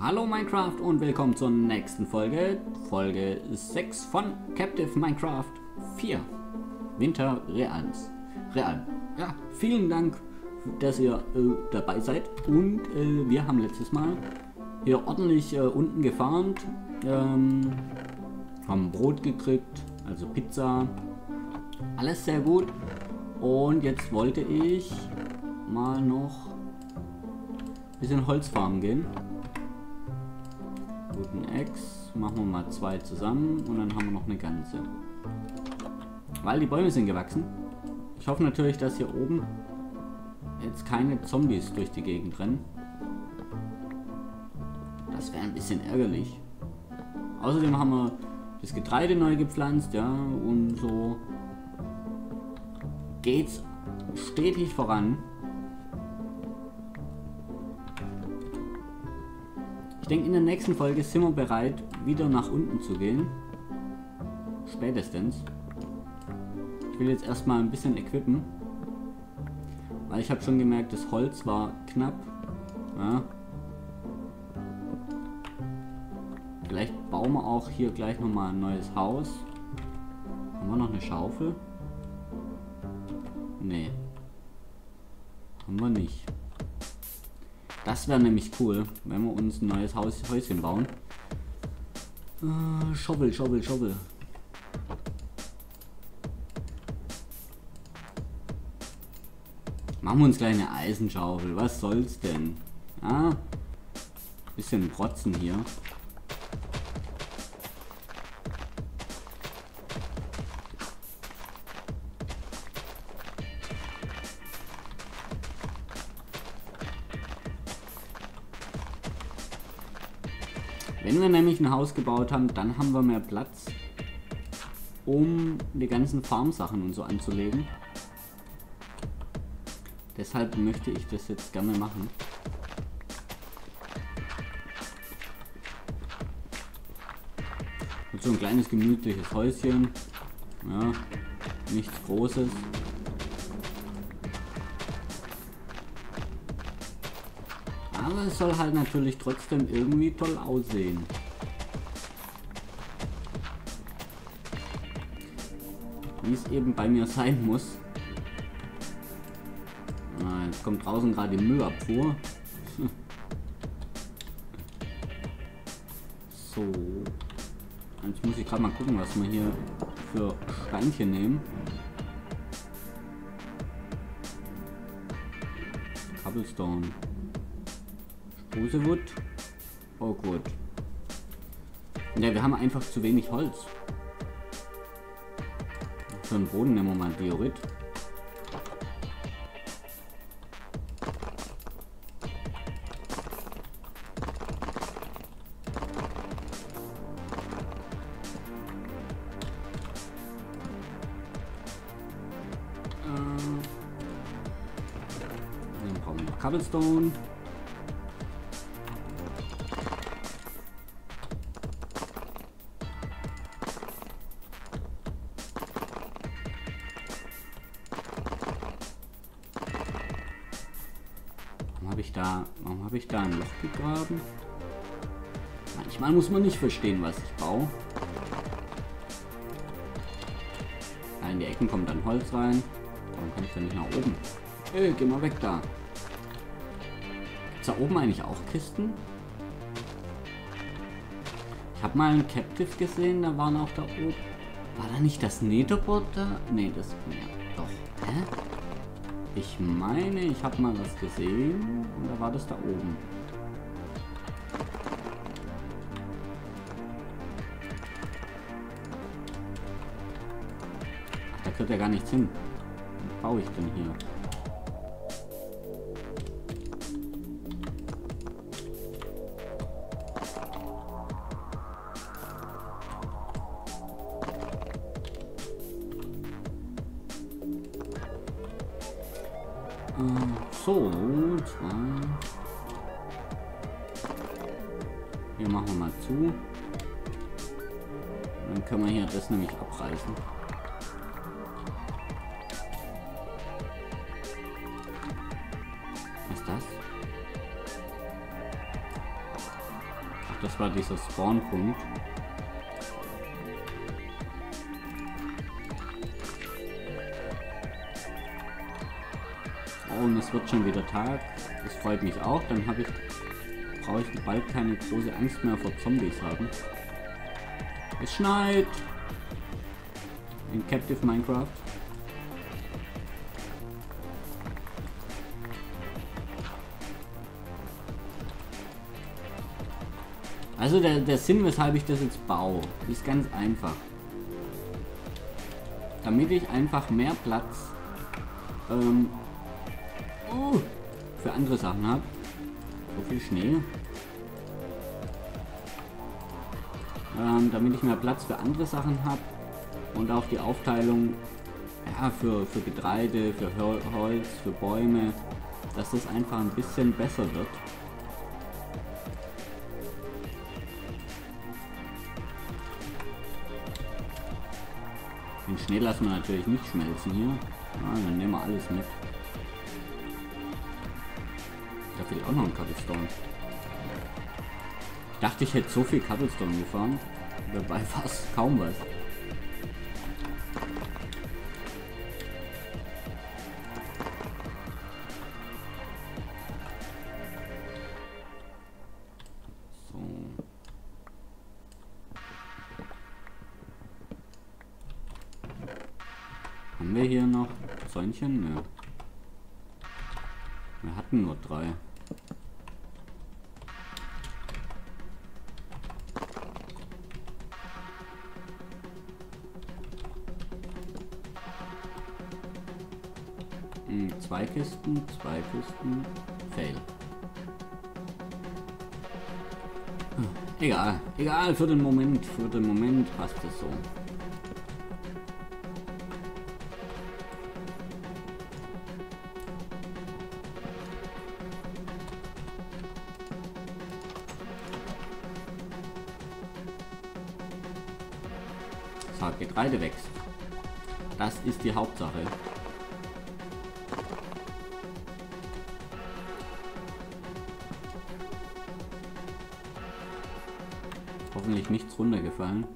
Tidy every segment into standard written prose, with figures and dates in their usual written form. Hallo Minecraft und willkommen zur nächsten Folge, Folge 6 von Captive Minecraft 4, Winter Realms. Ja, vielen Dank, dass ihr dabei seid, und wir haben letztes Mal hier ordentlich unten gefarmt, haben Brot gekriegt, also Pizza, alles sehr gut, und jetzt wollte ich mal noch ein bisschen Holz farmen gehen. Guten Eggs, machen wir mal zwei zusammen und dann haben wir noch eine ganze. Weil die Bäume sind gewachsen. Ich hoffe natürlich, dass hier oben jetzt keine Zombies durch die Gegend rennen. Das wäre ein bisschen ärgerlich. Außerdem haben wir das Getreide neu gepflanzt, ja, und so geht's stetig voran. Ich denke, in der nächsten Folge sind wir bereit, wieder nach unten zu gehen. Spätestens. Ich will jetzt erstmal ein bisschen equippen. Weil ich habe schon gemerkt, das Holz war knapp. Ja. Vielleicht bauen wir auch hier gleich nochmal ein neues Haus. Haben wir noch eine Schaufel? Nee. Haben wir nicht. Das wäre nämlich cool, wenn wir uns ein neues Häuschen bauen. Schobbel. Machen wir uns gleich eine Eisenschaufel. Was soll's denn? Ah, bisschen protzen hier. Wenn wir nämlich ein Haus gebaut haben, dann haben wir mehr Platz, um die ganzen Farmsachen und so anzulegen. Deshalb möchte ich das jetzt gerne machen. Und so ein kleines gemütliches Häuschen, ja, nichts Großes. Aber es soll halt natürlich trotzdem irgendwie toll aussehen. Wie es eben bei mir sein muss. Ah, jetzt kommt draußen gerade die Müllabfuhr. So. Jetzt muss ich gerade mal gucken, was wir hier für Steinchen nehmen. Cobblestone. Rosewood. Oh gut. Ja, wir haben einfach zu wenig Holz. Für den Boden nehmen wir mal Diorit. Dann brauchen wir noch Cobblestone. Warum habe ich da ein Loch gegraben? Manchmal muss man nicht verstehen, was ich baue. Ja, in die Ecken kommt dann Holz rein. Warum kann ich da nicht nach oben? Ey, geh mal weg da. Gibt's da oben eigentlich auch Kisten? Ich habe mal ein Captive gesehen, da waren auch da oben. War da nicht das Netherboard da? Nee, das... Ja, doch. Hä? Ich meine, ich habe mal was gesehen und da war das da oben. Ach, da kriegt er gar nichts hin. Was baue ich denn hier? So, hier machen wir mal zu. Und dann können wir hier das nämlich abreißen. Was ist das? Das war dieser Spawnpunkt. Oh, und es wird schon wieder Tag. Das freut mich auch. Dann brauche ich bald keine große Angst mehr vor Zombies haben. Es schneit! In Captive Minecraft. Also der Sinn, weshalb ich das jetzt baue, ist ganz einfach. Damit ich einfach mehr Platz für andere Sachen habe. So viel Schnee. Damit ich mehr Platz für andere Sachen habe und auch die Aufteilung ja, für Getreide, für Holz, für Bäume, dass das einfach ein bisschen besser wird. Den Schnee lassen wir natürlich nicht schmelzen hier. Ah, dann nehmen wir alles mit. Da fehlt auch noch ein Cobblestone. Ich dachte, ich hätte so viel Cobblestone gefahren. Dabei fast kaum was. Haben wir hier noch Zäunchen? Nö. Wir hatten nur 3. Hm, 2 Kisten, 2 Kisten. Fail. Hm, egal, für den Moment passt es so. Getreide wächst. Das ist die Hauptsache. Hoffentlich nichts runtergefallen.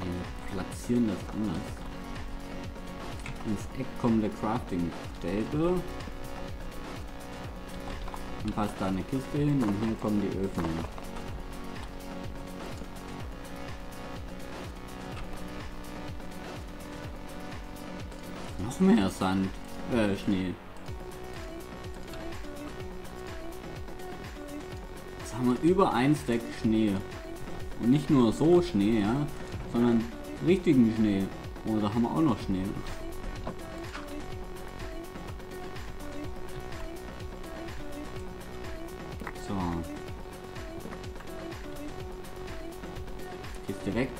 Wir platzieren das anders. Ins Eck kommt der Crafting Table und passt da eine Kiste hin und hier kommen die Öfen hin. Noch mehr Sand, Schnee. Jetzt haben wir über 1 Stack Schnee und nicht nur so Schnee, ja, sondern richtigen Schnee. Oh, da haben wir auch noch Schnee. Kiste weg.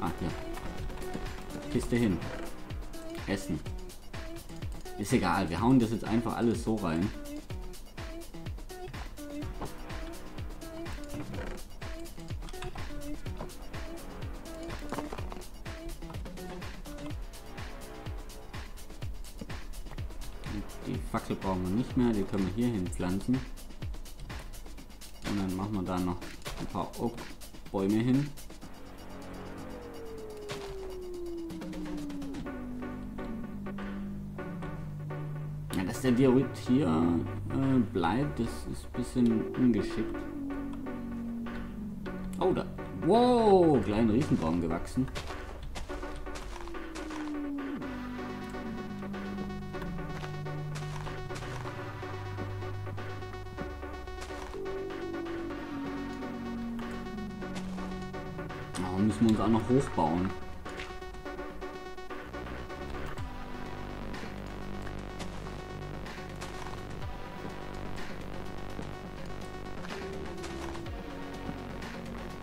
Ah, ja. Kiste hin. Essen. Ist egal, wir hauen das jetzt einfach alles so rein. Die Fackel brauchen wir nicht mehr, die können wir hier hin pflanzen. Und dann machen wir da noch ein paar Obstbäume hin. Ja, dass der Viadukt hier bleibt, das ist ein bisschen ungeschickt. Oh, da. Wow, kleiner Riesenbaum gewachsen. Müssen wir uns auch noch hochbauen.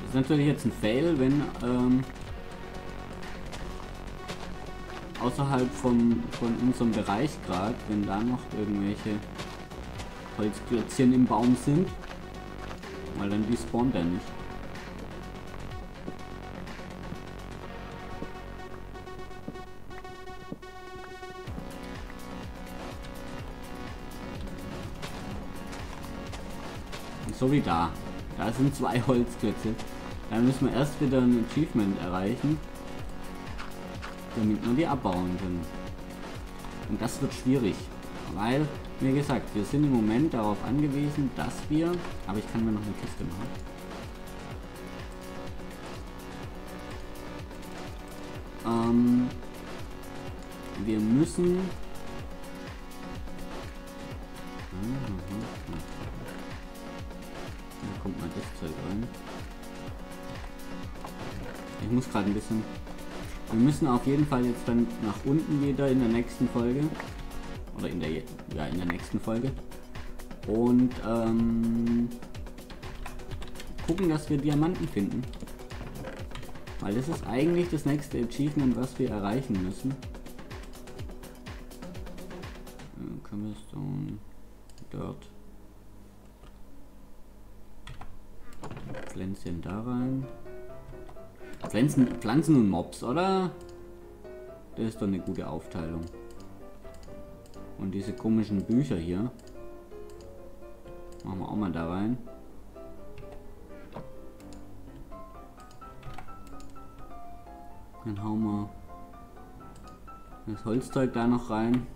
Das ist natürlich jetzt ein Fail, wenn außerhalb von unserem Bereich gerade, wenn da noch irgendwelche Holzklötzchen im Baum sind, weil dann die spawnt er nicht. So wie da. Da sind 2 Holzklötze. Dann müssen wir erst wieder ein Achievement erreichen, damit wir die abbauen können. Und das wird schwierig, weil, wie gesagt, wir sind im Moment darauf angewiesen, dass wir... Aber ich kann mir noch eine Kiste machen. Wir müssen... Da kommt mal das Zeug rein. Ich muss gerade ein bisschen... Wir müssen auf jeden Fall jetzt dann nach unten wieder in der nächsten Folge. Oder in der, ja, in der nächsten Folge. Und gucken, dass wir Diamanten finden. Weil das ist eigentlich das nächste Achievement, was wir erreichen müssen. Cobblestone, Dirt. Pflänzchen da rein. Pflanzen und Mobs, oder? Das ist doch eine gute Aufteilung. Und diese komischen Bücher hier. Machen wir auch mal da rein. Dann hauen wir das Holzzeug da noch rein.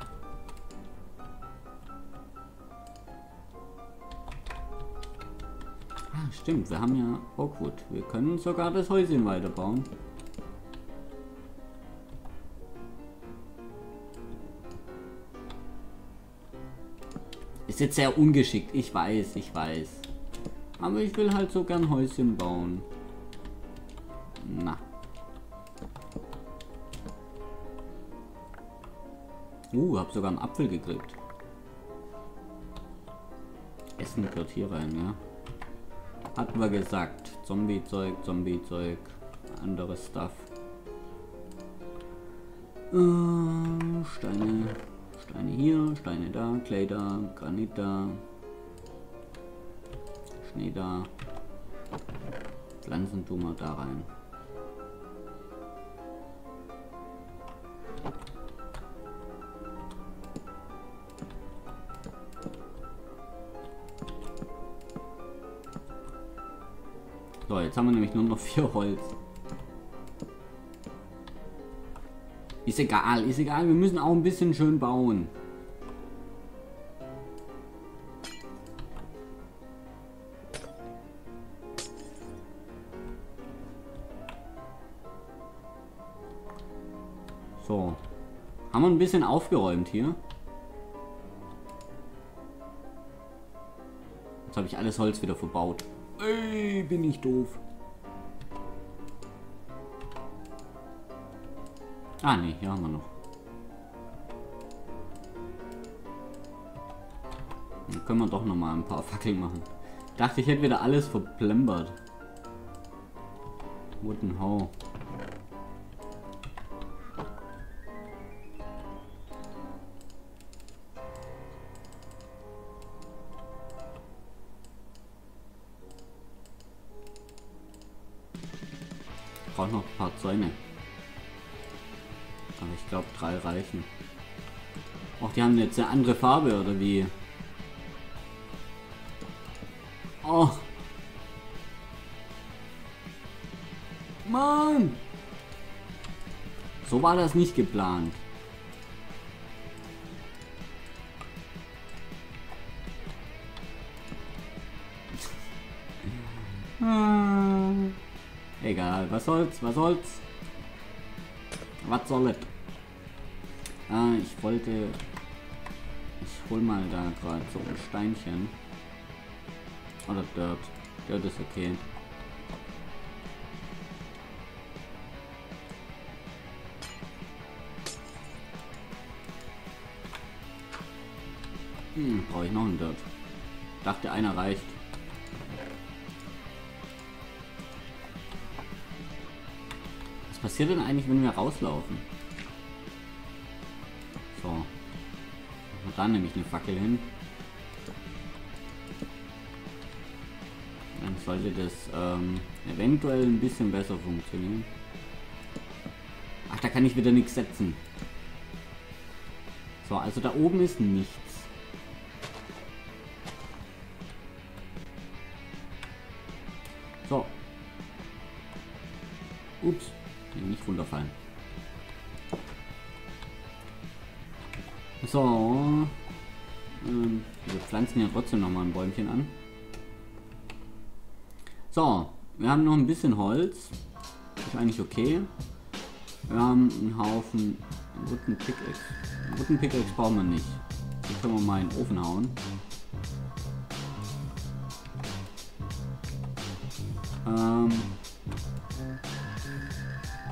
Ah, stimmt, wir haben ja Oakwood. Wir können sogar das Häuschen weiterbauen. Ist jetzt sehr ungeschickt, ich weiß. Aber ich will halt so gern Häuschen bauen. Na. Hab sogar einen Apfel gekriegt. Essen gehört hier rein, ja. Hatten wir gesagt. Zombie-Zeug, anderes Stuff. Steine. Steine hier, Steine da, Clay da, Granit da, Schnee da, Pflanzen tun wir da rein. So, jetzt haben wir nämlich nur noch 4 Holz. Ist egal, wir müssen auch ein bisschen schön bauen. So, haben wir ein bisschen aufgeräumt hier. Jetzt habe ich alles Holz wieder verbaut. Ey, bin ich doof. Ah ne, hier haben wir noch. Dann können wir doch nochmal ein paar Fackeln machen. Dachte ich hätte wieder alles verplempert. Wooden Hoe. Ich brauche noch ein paar Zäune. Aber ich glaube 3 reichen. Auch die haben jetzt eine andere Farbe oder wie? Oh! Mann! So war das nicht geplant. Egal, was soll's? Was soll das? Ah, ich hol mal da gerade so ein Steinchen. Oder Dirt. Dirt ist okay. Brauche ich noch ein Dirt. Dachte einer reicht. Was passiert denn eigentlich, wenn wir rauslaufen? So. Machen wir da nämlich eine Fackel hin. Dann sollte das eventuell ein bisschen besser funktionieren. Ach, da kann ich wieder nichts setzen. So, also da oben ist nichts. So. Ups. Nicht runterfallen. So. Wir pflanzen ja trotzdem nochmal ein Bäumchen an. So. Wir haben noch ein bisschen Holz. Ist eigentlich okay. Wir haben einen Haufen Wooden Pickaxe. Wooden Pickaxe brauchen wir nicht. Die können wir mal in den Ofen hauen.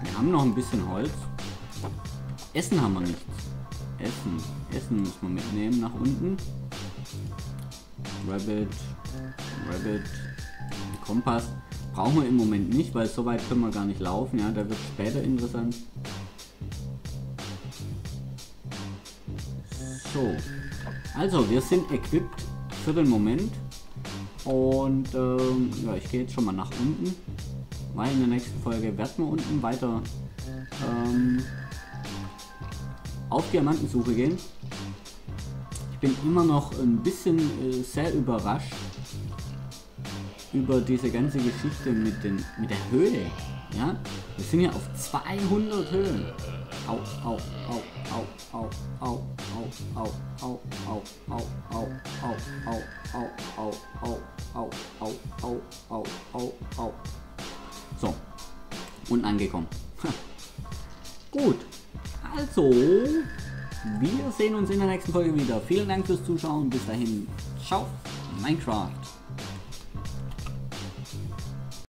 Wir haben noch ein bisschen Holz. Essen haben wir nichts. Essen müssen wir mitnehmen nach unten. Rabbit, Kompass. Brauchen wir im Moment nicht, weil so weit können wir gar nicht laufen. Ja, da wird es später interessant. So. Also, wir sind equipped für den Moment. Und ja, ich gehe jetzt schon mal nach unten. Weil in der nächsten Folge werden wir unten weiter auf Diamantensuche gehen. Ich bin immer noch ein bisschen sehr überrascht über diese ganze Geschichte mit der Höhe. Ja? Wir sind ja auf 200 Höhen. Au, au, au, au, au, au, au, au, au, au, au, au, au, au, au, au, au, au, au, au, au, au. So. Und angekommen. Gut. Also, wir sehen uns in der nächsten Folge wieder. Vielen Dank fürs Zuschauen. Bis dahin. Ciao. Minecraft.